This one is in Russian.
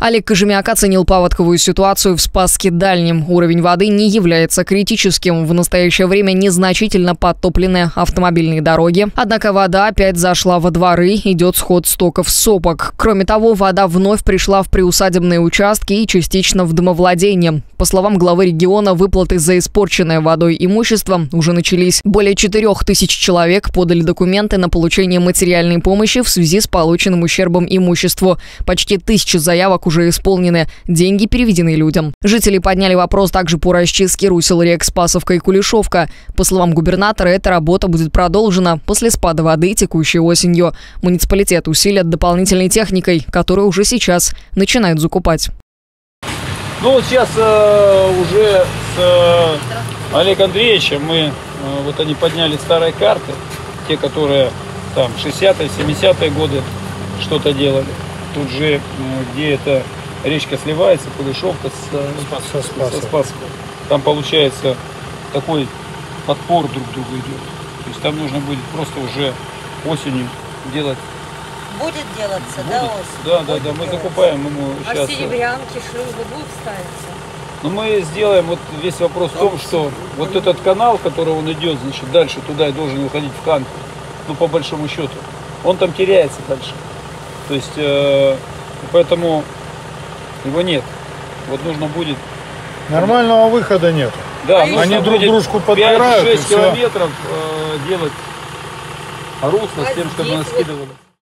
Олег Кожемяко оценил паводковую ситуацию в Спасске-Дальнем. Уровень воды не является критическим. В настоящее время незначительно подтоплены автомобильные дороги. Однако вода опять зашла во дворы, идет сход стоков сопок. Кроме того, вода вновь пришла в приусадебные участки и частично в домовладение. По словам главы региона, выплаты за испорченное водой имущество уже начались. Более 4000 человек подали документы на получение материальной помощи в связи с полученным ущербом имуществу. Почти 1000 заявок уже исполнены. Деньги переведены людям. Жители подняли вопрос также по расчистке русел рек Спасовка и Кулешовка. По словам губернатора, эта работа будет продолжена после спада воды текущей осенью. Муниципалитет усилят дополнительной техникой, которую уже сейчас начинают закупать. Ну вот сейчас уже с Олегом Андреевичем мы, вот они подняли старые карты, те, которые там 60-е, 70-е годы что-то делали. Тут же, где эта речка сливается, Кулешовка со Спасском. Там получается такой подпор друг к другу идет. То есть там нужно будет просто уже осенью делать. Будет делаться, будет. Да, осенью? Да, мы закупаем ему сейчас. А серебрянки, шлюзы будут ставиться? Но мы сделаем, вот весь вопрос в том, что вот этот канал, который он идет, значит, дальше туда и должен выходить в Канк, ну, по большому счету, он там теряется дальше. То есть, поэтому его нет. Вот нужно будет... Нормального выхода нет. Да, они друг дружку подбирают. 5-6 километров делать русло с тем, чтобы нас скидывали.